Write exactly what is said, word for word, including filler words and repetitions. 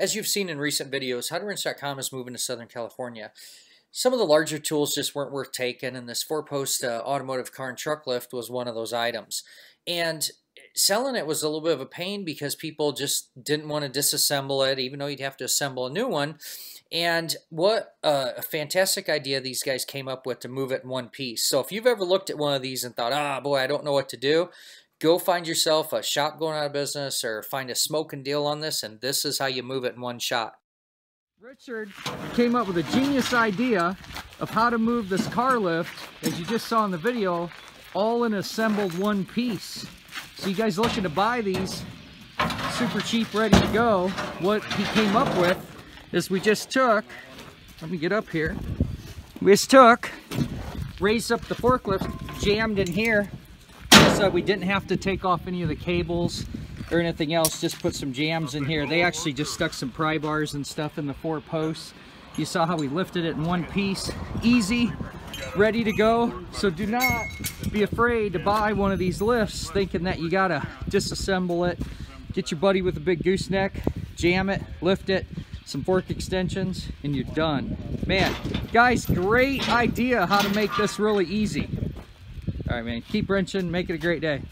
As you've seen in recent videos, how to wrench dot com is moving to Southern California. Some of the larger tools just weren't worth taking, and this four-post uh, automotive car and truck lift was one of those items. And selling it was a little bit of a pain because people just didn't want to disassemble it, even though you'd have to assemble a new one. And what uh, a fantastic idea these guys came up with to move it in one piece. So if you've ever looked at one of these and thought, ah, boy, I don't know what to do, go find yourself a shop going out of business or find a smoking deal on this, and this is how you move it in one shot. Richard came up with a genius idea of how to move this car lift, as you just saw in the video, all in assembled one piece. So you guys looking to buy these, super cheap, ready to go. What he came up with is we just took, let me get up here, we just took, raised up the forklift, jammed in here, so we didn't have to take off any of the cables or anything else, just put some jams in here. They actually just stuck some pry bars and stuff in the four posts. You saw how we lifted it in one piece. Easy, ready to go. So do not be afraid to buy one of these lifts thinking that you gotta disassemble it. Get your buddy with a big gooseneck, jam it, lift it, some fork extensions, and you're done. Man, guys, great idea how to make this really easy. All right, man, keep wrenching, make it a great day.